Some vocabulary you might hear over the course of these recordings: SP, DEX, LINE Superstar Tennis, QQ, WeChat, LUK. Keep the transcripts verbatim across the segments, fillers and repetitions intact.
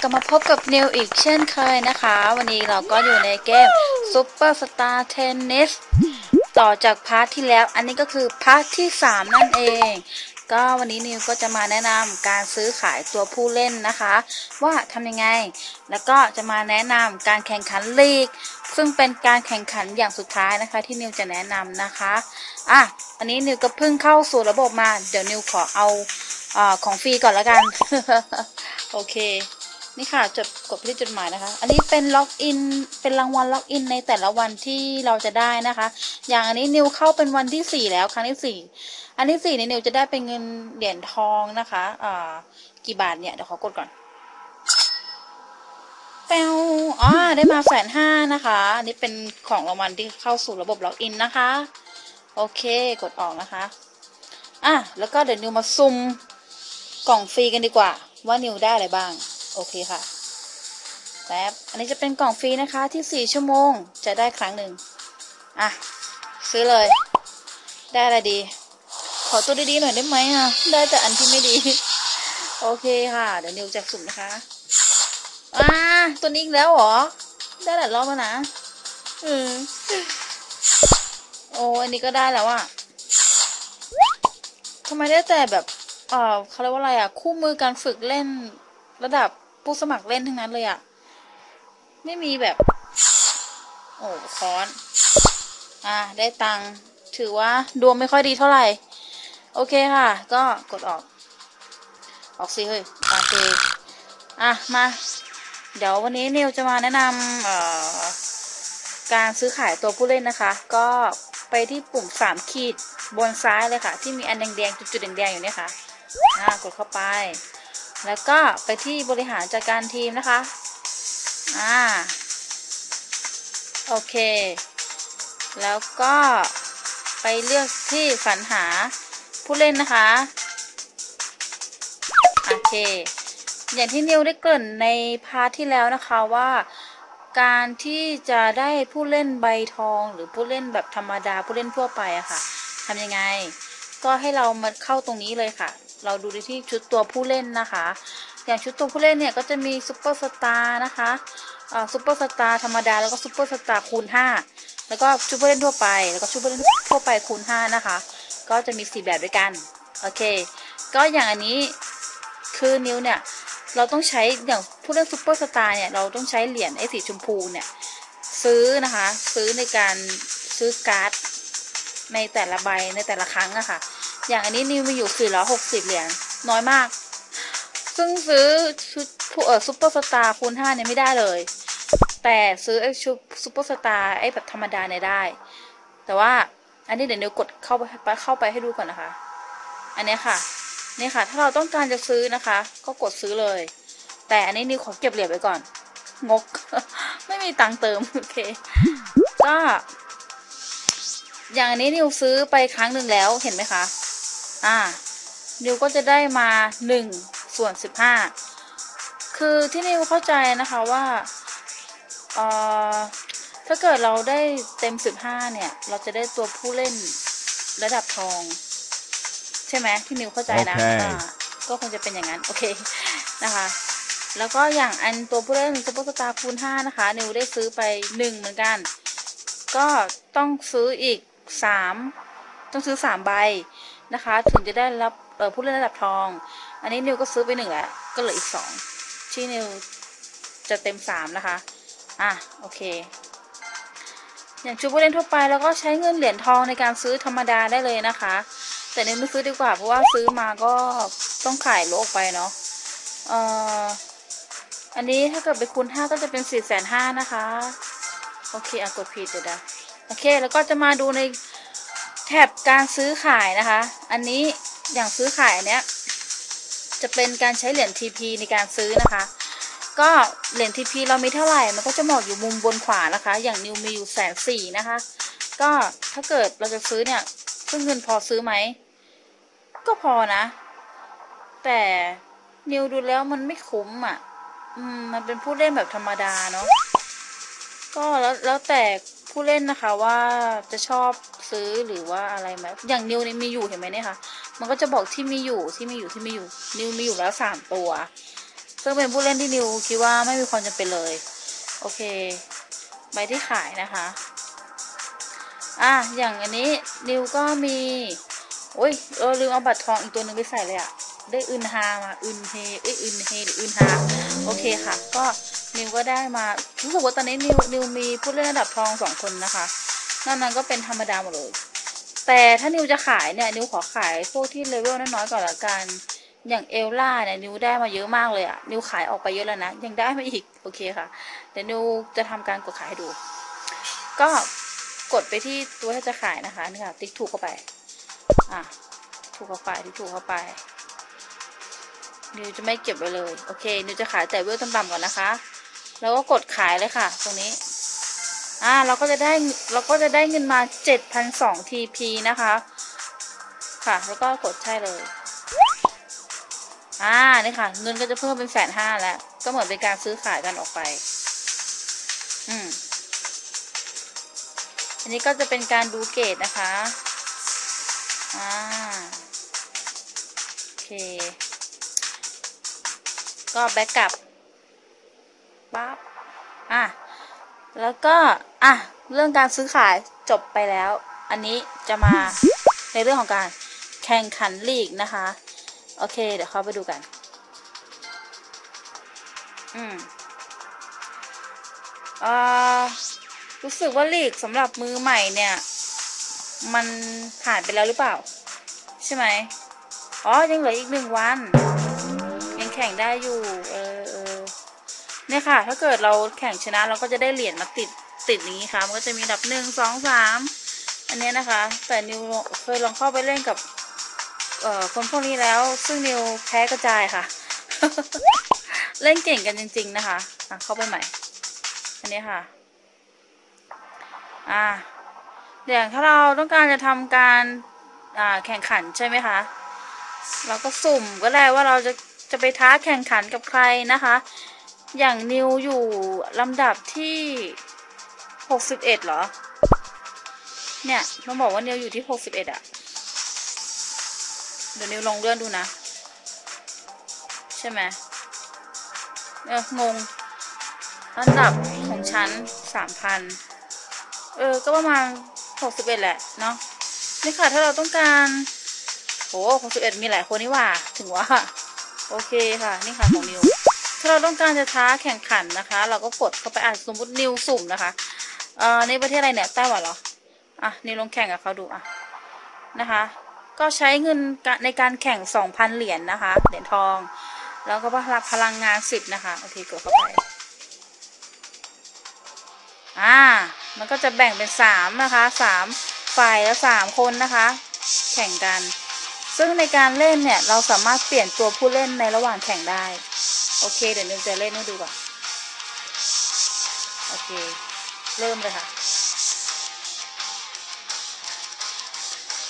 กลับมาพบกับนิวอีกเช่นเคยนะคะวันนี้เราก็อยู่ในเกม Superstar Tennis ต่อจากพาร์ทที่แล้วอันนี้ก็คือพาร์ทที่สามนั่นเองก็วันนี้นิวก็จะมาแนะนำการซื้อขายตัวผู้เล่นนะคะว่าทำยังไงแล้วก็จะมาแนะนำการแข่งขันลีกซึ่งเป็นการแข่งขันอย่างสุดท้ายนะคะที่นิวจะแนะนำนะคะอ่ะอันนี้นิวก็เพิ่งเข้าสู่ระบบมาเดี๋ยวนิวขอเอาอ่าของฟรีก่อนละกัน โอเคนี่ค่ะจดกดไปที่จดหมายนะคะอันนี้เป็นล็อกอินเป็นรางวัลล็อกอินในแต่ละวันที่เราจะได้นะคะอย่างอันนี้นิวเข้าเป็นวันที่สี่แล้วครั้งที่สี่อันที่สี่เนี่ยนิวจะได้เป็นเงินเหรียญทองนะคะอ่ากี่บาทเนี่ยเดี๋ยวขอกดก่อนแปวอ๋อได้มาแสนห้านะคะอันนี้เป็นของรางวัลที่เข้าสู่ระบบล็อกอินนะคะโอเคกดออกนะคะอ่ะแล้วก็เดี๋ยวนิวมาซุ่มกล่องฟรีกันดีกว่าว่านิวได้อะไรบ้างโอเคค่ะแป๊บอันนี้จะเป็นกล่องฟรีนะคะที่สี่ชั่วโมงจะได้ครั้งหนึ่งอ่ะซื้อเลยได้อะไรดีขอตัวดีๆหน่อยได้ไหมอ่ะได้แต่อันที่ไม่ดีโอเคค่ะเดี๋ยวนิวจะสุ่มนะคะอ่าตัวนี้อีกแล้วเหรอได้หลายรอบแล้วนะอืมโอ้อันนี้ก็ได้แล้วอ่ะทำไมได้แต่แบบเอ่อเขาเรียกว่าอะไรอ่ะคู่มือการฝึกเล่นระดับผู้สมัครเล่นทั้งนั้นเลยอ่ะไม่มีแบบโอ้ค้อนอ่ะได้ตังถือว่าดวงไม่ค่อยดีเท่าไหร่โอเคค่ะก็กดออกออกสิเฮ้ยโอเคอ่ะมาเดี๋ยววันนี้นิวจะมาแนะนำเอ่อการซื้อขายตัวผู้เล่นนะคะก็ไปที่ปุ่มสามขีดบนซ้ายเลยค่ะที่มีอันแดงๆจุดๆแดงๆอยู่เนี่ยค่ะอ่ากดเข้าไปแล้วก็ไปที่บริหารจัดการทีมนะคะอ่าโอเคแล้วก็ไปเลือกที่สรรหาผู้เล่นนะคะโอเคอย่างที่นิวได้เกริ่นในพาร์ทที่แล้วนะคะว่าการที่จะได้ผู้เล่นใบทองหรือผู้เล่นแบบธรรมดาผู้เล่นทั่วไปอะค่ะทำยังไงก็ให้เรามาเข้าตรงนี้เลยค่ะเราดูที่ชุดตัวผู้เล่นนะคะอย่างชุดตัวผู้เล่นเนี่ยก็จะมีซุปเปอร์สตาร์นะคะอ่าซุปเปอร์สตาร์ธรรมดาแล้วก็ซุปเปอร์สตาร์คูณห้าแล้วก็ชุดผู้เล่นทั่วไปแล้วก็ชุดผู้เล่นทั่วไปคูณห้านะคะก็จะมีสี่แบบด้วยกันโอเคก็อย่างอันนี้คือนิ้วเนี่ยเราต้องใช้อย่างผู้เล่นซุปเปอร์สตาร์เนี่ยเราต้องใช้เหรียญไอ้สีชมพูเนี่ยซื้อนะคะซื้อในการซื้อการ์ดในแต่ละใบในแต่ละครั้งอะค่ะอย่างอันนี้นิวมีอยู่สี่ร้อยหกสิบเหรียญน้อยมากซึ่งซื้อชุดผู้เอ่อซุปเปอร์สตาร์คูณห้าเนี่ยไม่ได้เลยแต่ซื้อไอ้ชุดซุปเปอร์สตาร์ไอ้แบบธรรมดาเนี่ยได้แต่ว่าอันนี้เดี๋ยวนิวกดเข้าไปเข้าไปให้ดูก่อนนะคะอันนี้ค่ะนี่ค่ะถ้าเราต้องการจะซื้อนะคะก็กดซื้อเลยแต่อันนี้นิวขอเก็บเหรียญไว้ก่อนงก ไม่มีตังเติมโอเคก็อย่างอันนี้นิวซื้อไปครั้งหนึ่งแล้วเห็นไหมคะอ่านิวก็จะได้มาหนึ่งส่วนสิบห้าคือที่นิวเข้าใจนะคะว่าเอ่อถ้าเกิดเราได้เต็มสิบห้าเนี่ยเราจะได้ตัวผู้เล่นระดับทองใช่ไหมที่นิวเข้าใจนะ okay. ก็คงจะเป็นอย่างนั้นโอเคนะคะแล้วก็อย่างอันตัวผู้เล่นซุปเปอร์สตาร์คูณห้านะคะนิวได้ซื้อไปหนึ่งเหมือนกันก็ต้องซื้ออีกสามต้องซื้อสามใบนะคะถึงจะได้รับผู้เล่นระดับทองอันนี้นิวก็ซื้อไปหนึ่งแล้วก็เหลืออีกสองที่นิวจะเต็มสามนะคะอ่ะโอเคอย่างชุดผู้เล่นทั่วไปแล้วก็ใช้เงินเหรียญทองในการซื้อธรรมดาได้เลยนะคะแต่นิวไม่ซื้อดีกว่าเพราะว่าซื้อมาก็ต้องขายโลกไปเนาะเอ่ออันนี้ถ้าเกิดไปคูณห้าก็จะเป็นสี่แสนห้าหมื่นนะคะโอเคอ่ะกดผิดเดี๋ยวนะโอเคแล้วก็จะมาดูในแถบการซื้อขายนะคะอันนี้อย่างซื้อขายเนี้ยจะเป็นการใช้เหรียญ ที พี ในการซื้อนะคะก็เหรียญ ที พี เรามีเท่าไหร่มันก็จะบอกอยู่มุมบนขวานะคะอย่างนิวมีอยู่แสนสี่นะคะก็ถ้าเกิดเราจะซื้อเนี่ยซึ่งเงินพอซื้อไหมก็พอนะแต่นิวดูแล้วมันไม่คุ้มอ่ะอืมมันเป็นผู้เล่นแบบธรรมดาเนาะก็แล้วแล้วแต่ผู้เล่นนะคะว่าจะชอบซื้อหรือว่าอะไรไหมอย่างนิวนี่มีอยู่เห็นไหมเนี่ยค่ะมันก็จะบอกที่มีอยู่ที่มีอยู่ที่มีอยู่นิวมีอยู่แล้วสามตัว ซึ่งเป็นผู้เล่นที่นิวคิดว่าไม่มีความจำเป็นเลยโอเคใบที่ขายนะคะอ่ะอย่างอันนี้นิวก็มีโอ้ยเออลืมเอาบัตรทองอีกตัวหนึ่งไปใส่เลยอะได้อึนฮามาอึนเฮเอ้ยอึนเฮหรืออึนฮาโอเคค่ะก็นิวก็ได้มารู้สึกว่าตอนนี้นิวนิวมีผู้เล่นระดับทองสองคนนะคะนั่นนั้นก็เป็นธรรมดาหมดเลยแต่ถ้านิวจะขายเนี่ยนิวขอขายพวกที่เลเวลน้อยๆก่อนละกันอย่างเอลล่าเนี่ยนิวได้มาเยอะมากเลยอะนิวขายออกไปเยอะแล้วนะยังได้มาอีกโอเคค่ะเดี๋ยวนิวจะทำการกดขายให้ดูก็กดไปที่ตัวที่จะขายนะคะนี่ค่ะติ๊กถูกเข้าไปอ่ะถูกเข้าไปที่ถูกเข้าไปนิวจะไม่เก็บไว้เลยโอเคนิวจะขายแต่เวลต่ำๆก่อนนะคะแล้วก็กดขายเลยค่ะตรงนี้อ่าเราก็จะได้เราก็จะได้เงินมา เจ็ดพันสองร้อย ที พี นะคะค่ะแล้วก็กดใช่เลยอ่านี่ค่ะเงินก็จะเพิ่มเป็นแสนห้าแล้วก็เหมือนเป็นการซื้อขายกันออกไปอืมอันนี้ก็จะเป็นการดูเกรดนะคะอ่าโอเคก็แบ็กกลับปั๊บอ่ะแล้วก็อ่ะเรื่องการซื้อขายจบไปแล้วอันนี้จะมาในเรื่องของการแข่งขันลีกนะคะโอเคเดี๋ยวเข้าไปดูกันอืมอ่ารู้สึกว่าลีกสำหรับมือใหม่เนี่ยมันผ่านไปแล้วหรือเปล่าใช่ไหมอ๋อยังเหลืออีกหนึ่งวันยังแข่งได้อยู่เออเออเนี่ยค่ะถ้าเกิดเราแข่งชนะเราก็จะได้เหรียญมาติดติดอย่างนี้ค่ะมันก็จะมีดับหนึ่งสองสามอันนี้นะคะแต่นิวเคยลองเข้าไปเล่นกับเอ่อคนพวกนี้แล้วซึ่งนิวแพ้กระจายค่ะ เล่นเก่งกันจริงๆนะคะอ่ะเข้าไปใหม่อันนี้ค่ะอ่าเดี๋ยวถ้าเราต้องการจะทำการอ่าแข่งขันใช่ไหมคะเราก็สุ่มก็ได้ว่าเราจะจะไปท้าแข่งขันกับใครนะคะอย่างนิวอยู่ลำดับที่หกสิบเอ็ดเหรอเนี่ยเขาบอกว่านิวอยู่ที่หกสิบเอ็ดอะเดี๋ยวนิวลองเลื่อนดูนะใช่ไหมเอองงลำดับของชั้น สามพัน เออก็ประมาณหกสิบเอ็ดแหละเนาะนี่ค่ะถ้าเราต้องการโหหกสิบเอ็ดมีหลายคนนี่ว่าถึงว่าโอเคค่ะนี่ค่ะของนิวถ้าเราต้องการจะท้าแข่งขันนะคะเราก็กดเข้าไปอ่านสมมตินิวสุ่มนะคะเอ่อในประเทศอะไรเนี่ยไต้หวันเหรออ่ะนิวลงแข่งกับเขาดูอ่ะนะคะก็ใช้เงินในการแข่ง สองพัน เหรียญ นะคะเหรียญทองแล้วก็รับพลังงานสิบนะคะโอเคกดเข้าไปอ่ามันก็จะแบ่งเป็นสามนะคะสามฝ่ายแล้วสามคนนะคะแข่งกันซึ่งในการเล่นเนี่ยเราสามารถเปลี่ยนตัวผู้เล่นในระหว่างแข่งได้โอเคเดี๋ยวนิวจะเล่นให้ดูก่อนโอเคเริ่มเลยค่ะ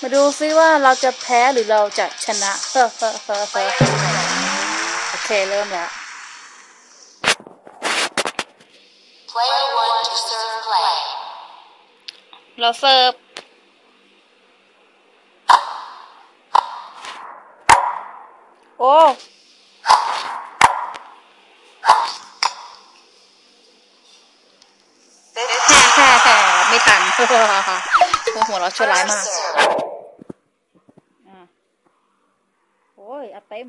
มาดูซิว่าเราจะแพ้หรือเราจะชนะเฮ้อเฮ้อเฮ้อเฮ้อโอเคเริ่มแล้วเราเสิร์ฟโอ้ไม่ตัน หัวเราะชั่วร้ายมากโอ้ยอัดเต็มโ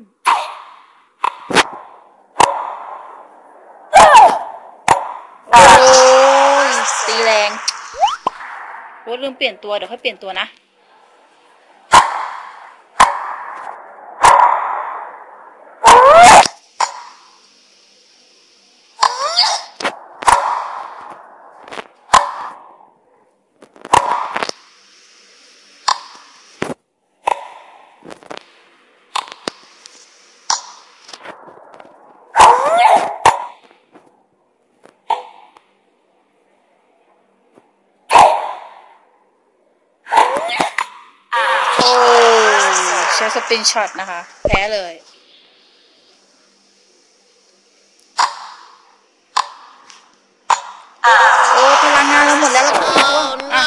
อ้ยตีแรงโอ้ยลืมเปลี่ยนตัวเดี๋ยวค่อยเปลี่ยนตัวนะสปินช็อตนะคะแพ้เลยโอ้พลังงานเราหมดแล้วอ่ะ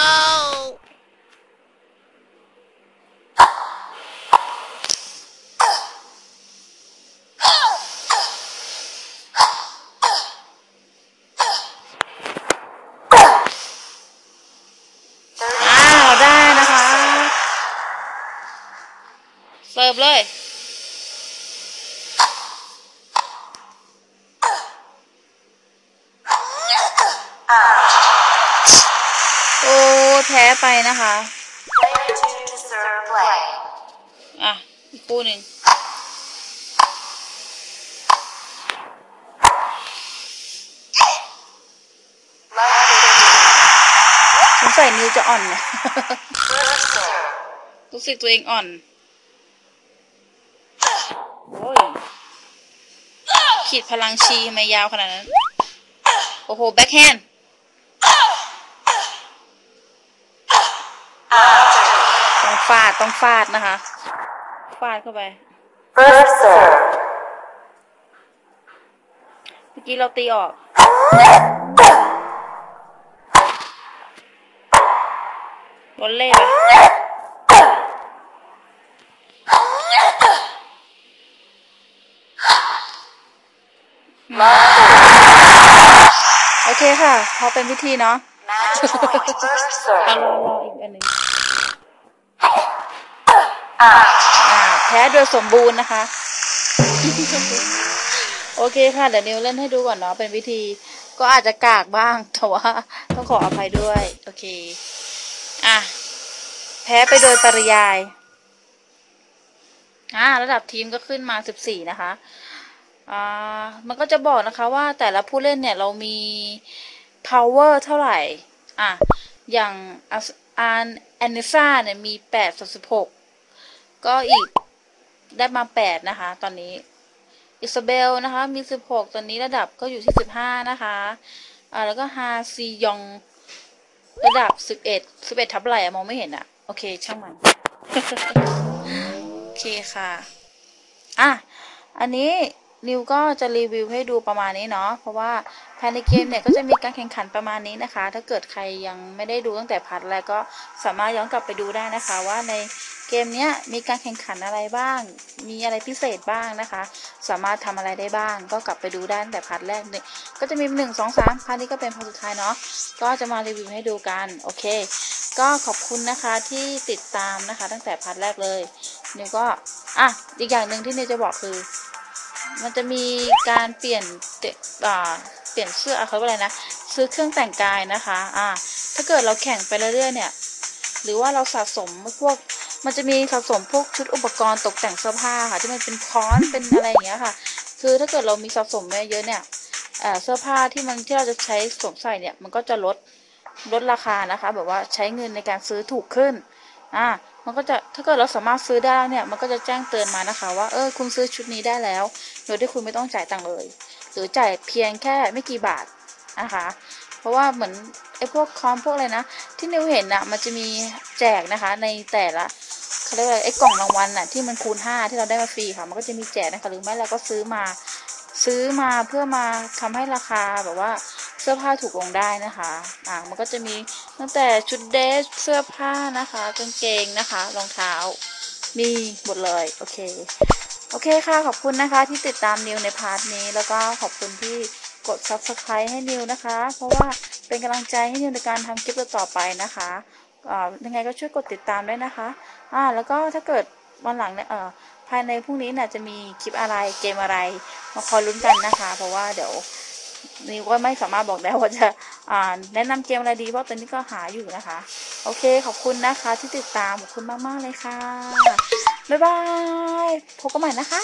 สิร์ฟเลยโอ้แพ้ไปนะคะอ่ะอีกคู่หนึ่งผมใส่นิ้วจะอ่อนนะรู้สึกตัวเองอ่อนโอ้ยขีดพลังชีทำไมยาวขนาดนั้นโอ้โหแบ็คแฮนด์ต้องฟาดต้องฟาดนะคะฟาดเข้าไปเมื่อกี้เราตีออกบอลเล่ไปโอเคค่ะพอเป็นพิธีเนาะเอารอรออีกอันหนึ่งอ่าแพ้โดยสมบูรณ์นะคะโอเคค่ะเดี๋ยวนิวเล่นให้ดูก่อนเนาะเป็นพิธีก็อาจจะกากบ้างแต่ว่าต้องขออภัยด้วยโอเคอ่ะแพ้ไปโดยปริยายอ่าระดับทีมก็ขึ้นมาสิบสี่นะคะอ่ามันก็จะบอกนะคะว่าแต่ละผู้เล่นเนี่ยเรามี power เท่าไหร่อ่ะอย่างอันแอนนิซ่าเนี่ยมีแปดสิบหกก็อีกได้มาแปดนะคะตอนนี้อิซาเบลนะคะมีสิบหกตอนนี้ระดับก็อยู่ที่สิบห้านะคะอ่าแล้วก็ฮาซียองระดับสิบเอ็ด สิบเอ็ดทับอะไรอะมองไม่เห็นอะโอเคช่างมัน โอเคค่ะอ่ะอันนี้นิวก็จะรีวิวให้ดูประมาณนี้เนาะเพราะว่าภายในเกมเนี่ยก็จะมีการแข่งขันประมาณนี้นะคะถ้าเกิดใครยังไม่ได้ดูตั้งแต่พาร์ทแรกก็สามารถย้อนกลับไปดูได้นะคะว่าในเกมเนี้ยมีการแข่งขันอะไรบ้างมีอะไรพิเศษบ้างนะคะสามารถทำอะไรได้บ้างก็กลับไปดูได้ตั้งแต่พาร์ทแรกเนี่ยก็จะมีหนึ่งสองสามพาร์ทนี้ก็เป็นพาร์ทสุดท้ายเนาะก็จะมารีวิวให้ดูกันโอเคก็ขอบคุณนะคะที่ติดตามนะคะตั้งแต่พาร์ทแรกเลยนิวก็อ่ะอีกอย่างหนึ่งที่นิวจะบอกคือมันจะมีการเปลี่ยนเปลี่ยนเสื้อเขาอะไรนะซื้อเครื่องแต่งกายนะคะอ่าถ้าเกิดเราแข่งไปเรื่อยๆเนี่ยหรือว่าเราสะสมพวกมันจะมีสะสมพวกชุดอุปกรณ์ตกแต่งเสื้อผ้าค่ะที่มันเป็นค้อนเป็นอะไรอย่างเงี้ยค่ะคือถ้าเกิดเรามีสะสมเยอะเนี่ยเสื้อผ้าที่มันที่เราจะใช้สวมใส่เนี่ยมันก็จะลดลดราคานะคะแบบว่าใช้เงินในการซื้อถูกขึ้นอ่ามันก็จะถ้าเกิดเราสามารถซื้อได้เนี่ยมันก็จะแจ้งเตือนมานะคะว่าเออคุณซื้อชุดนี้ได้แล้วโดยที่คุณไม่ต้องจ่ายตังค์เลยหรือจ่ายเพียงแค่ไม่กี่บาทนะคะเพราะว่าเหมือนไอ้พวกคอมพวกอะไรนะที่นิวเห็นนะมันจะมีแจกนะคะในแต่ละเขาเรียกว่าไอ้กล่องรางวัลน่ะที่มันคูณห้าที่เราได้มาฟรีค่ะมันก็จะมีแจกนะคะหรือไม่เราก็ซื้อมาซื้อมาเพื่อมาทำให้ราคาแบบว่าเสื้อผ้าถูกลงได้นะคะอ่ามันก็จะมีตั้งแต่ชุดเดรสเสื้อผ้านะคะกางเกงนะคะรองเท้ามีหมดเลยโอเคโอเคค่ะขอบคุณนะคะที่ติดตามนิวในพาร์ทนี้แล้วก็ขอบคุณที่กด ซับสไครบ์ ให้นิวนะคะเพราะว่าเป็นกำลังใจให้นิวในการทำคลิปต่อไปนะคะอ่ายังไงก็ช่วยกดติดตามด้วยนะคะอ่าแล้วก็ถ้าเกิดวันหลังเนี่ยเอ่อภายในพรุ่งนี้น่ะจะมีคลิปอะไรเกมอะไรมาคอยลุ้นกันนะคะเพราะว่าเดี๋ยวนิวก็ไม่สามารถบอกได้ว่าจะอ่าแนะนำเกมอะไรดีเพราะตอนนี้ก็หาอยู่นะคะโอเคขอบคุณนะคะที่ติดตามขอบคุณมากๆเลยค่ะบ๊ายบายพบกันใหม่นะคะ